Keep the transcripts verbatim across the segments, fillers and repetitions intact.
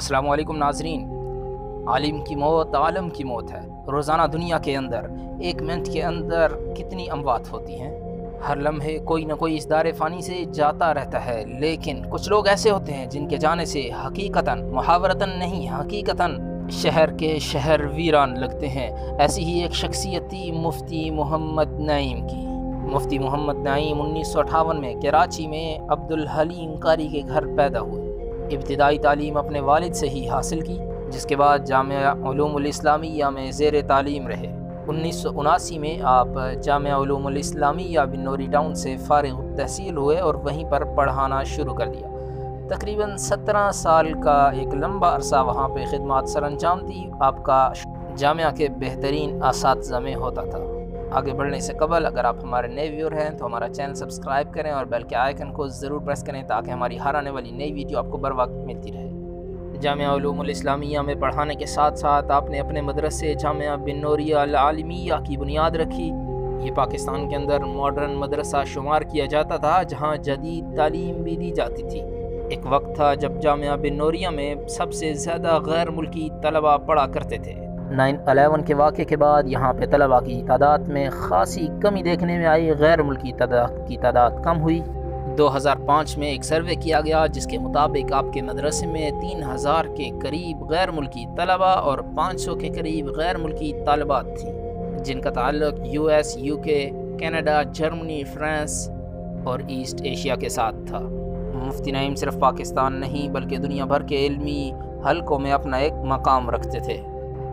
अस्सलाम वालेकुम नाजरीन। आलिम की मौत आलम की मौत है। रोज़ाना दुनिया के अंदर एक मिनट के अंदर कितनी अमवात होती हैं। हर लम्हे कोई ना कोई इस दारे फ़ानी से जाता रहता है, लेकिन कुछ लोग ऐसे होते हैं जिनके जाने से हकीकतन, मुहावरतन नहीं, हकीकतन शहर के शहर वीरान लगते हैं। ऐसी ही एक शख्सियत थी मुफ्ती मोहम्मद नईम की। मुफ्ती मोहम्मद नईम उन्नीस सौ अठावन में कराची में अब्दुल हलीम कारी के घर पैदा हुए। इब्तिदाई तालीम अपने वालिद से ही हासिल की, जिसके बाद जामिया उलूम उल इस्लामिया में ज़ेर तालीम रहे। उन्नीस सौ उनासी में आप जामिया उलूम उल इस्लामिया बिनोरी टाउन से फ़ारिग़ तहसील हुए और वहीं पर पढ़ाना शुरू कर दिया। तकरीबन सत्रह साल का एक लंबा अरसा वहाँ पर ख़िदमत सरअंजाम दी। आपका जामिया के बेहतरीन असातिज़ा में होता था। आगे बढ़ने से कबल अगर आप हमारे नए व्यूअर हैं तो हमारा चैनल सब्सक्राइब करें और बेल के आइकन को ज़रूर प्रेस करें ताकि हमारी हर आने वाली नई वीडियो आपको बर वक्त मिलती रहे। जामिया उलूम उल इस्लामिया में पढ़ाने के साथ साथ आपने अपने मदरसे जामिया बिनोरिया आलमीया की बुनियाद रखी। ये पाकिस्तान के अंदर मॉडर्न मदरसा शुमार किया जाता था, जहाँ जदीद तालीम भी दी जाती थी। एक वक्त था जब जामिया बिनोरिया में सबसे ज़्यादा गैर मुल्की तलबा पढ़ा करते थे। नाइन अलेवन के वाक़े के बाद यहाँ पे तलबा की तादाद में ख़ासी कमी देखने में आई। गैर मुल्की तादाद की तादाद कम हुई। दो हज़ार पाँच में एक सर्वे किया गया जिसके मुताबिक आपके मदरसे में तीन हज़ार के करीब गैर मुल्की तलबा और पाँच सौ के करीब गैर मुल्की तालबात थीं, जिनका ताल्लुक US, UK, Canada, Germany, France और ईस्ट एशिया के साथ था। मुफ्ती नईम सिर्फ पाकिस्तान नहीं बल्कि दुनिया भर के इल्मी हलकों में अपना एक मकाम रखते थे।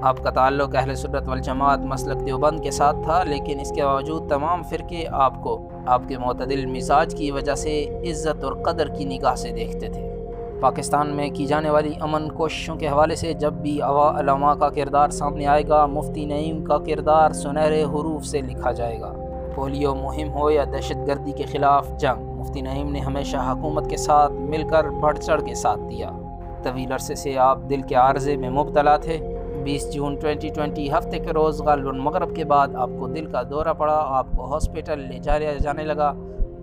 आपका ताल्लुक अहले सुन्नत वल जमात मसलक देवबंद के साथ था, लेकिन इसके बावजूद तमाम फ़िरके आपको आपके मतदिल मिजाज की वजह से इज़्ज़त और कदर की निगाह से देखते थे। पाकिस्तान में की जाने वाली अमन कोशिशों के हवाले से जब भी अवामा का किरदार सामने आएगा, मुफ्ती नईम का किरदार सुनहरे हरूफ से लिखा जाएगा। पोलियो मुहिम हो या दहशत गर्दी के ख़िलाफ़ जंग, मुफ्ती नईम ने हमेशा हुकूमत के साथ मिलकर बढ़ चढ़ के साथ दिया। तवील अरसे से आप दिल के आर्जे में मुबतला थे। बीस जून दो हज़ार बीस हफ्ते के रोज़ गालिबन मगरब के बाद आपको दिल का दौरा पड़ा। आपको हॉस्पिटल ले जाया जाने लगा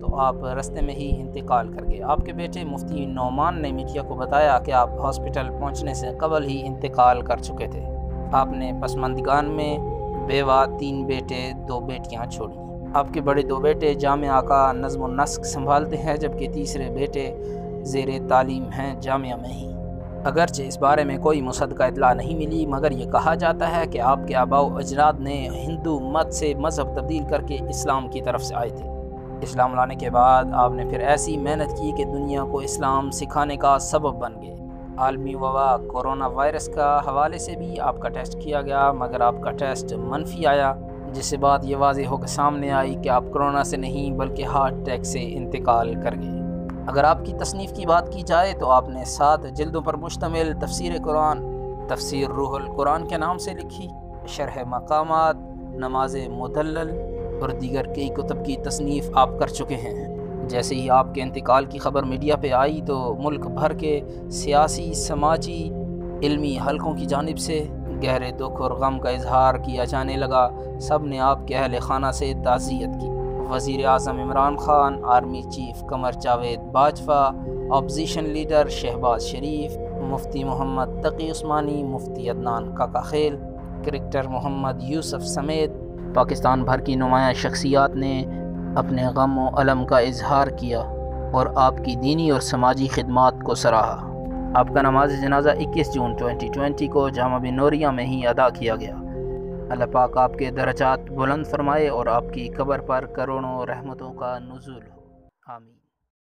तो आप रास्ते में ही इंतकाल कर गए। आपके बेटे मुफ्ती नौमान ने मीडिया को बताया कि आप हॉस्पिटल पहुंचने से कबल ही इंतकाल कर चुके थे। आपने पसमानदिगान में बेवा तीन बेटे दो बेटियां छोड़ी। आपके बड़े दो बेटे जामिया का नज़्म नस्क संभालते हैं, जबकि तीसरे बेटे ज़ेर तालीम हैं जामिया में ही। अगरचे इस बारे में कोई मुसद्दक़ा इतला नहीं मिली, मगर ये कहा जाता है कि आपके आबाओ अजदाद ने हिंदू मत से मज़हब तब्दील करके इस्लाम की तरफ से आए थे। इस्लाम लाने के बाद आपने फिर ऐसी मेहनत की कि दुनिया को इस्लाम सिखाने का सबब बन गए। आलमी वबा कोरोना वायरस का हवाले से भी आपका टेस्ट किया गया, मगर आपका टेस्ट मनफी आया, जिससे बात यह वाज़ेह होकर सामने आई कि आप कोरोना से नहीं बल्कि हार्ट अटैक से इंतकाल कर गए। अगर आपकी तसनीफ़ की बात की जाए तो आपने सात जिल्दों पर मुश्तमिल तफसीर कुरान तफसीर रूह उल क़ुरान के नाम से लिखी, शरह मकामात, नमाज मुदल्लल और दीगर कई कुतब की तसनीफ़ आप कर चुके हैं। जैसे ही आपके इंतकाल की खबर मीडिया पे आई तो मुल्क भर के सियासी, समाजी, इल्मी हलकों की जानिब से गहरे दुख और गम का इजहार किया जाने लगा। सब ने आपके अहल खाना से ताज़ियत की। वज़ीर आज़म Imran Khan, army chief Qamar Javed Bajwa, opposition leader Shahbaz Sharif, मुफ्ती मोहम्मद तक़ी उस्मानी, मुफ्ती अद्नान काका खेल, क्रिकेटर मोहम्मद यूसुफ समेत पाकिस्तान भर की नुमाया शख्सियात ने अपने गम और अलम का इजहार किया और आपकी दीनी और समाजी खिदमात को सराहा। आपका नमाज जनाजा इक्कीस जून दो हज़ार बीस को जामिया बिनोरिया में ही अदा किया गया। अल्लाह पाक आपके दरजात बुलंद फरमाए और आपकी कब्र पर करोड़ों रहमतों का नुज़ूल हो। आमीन।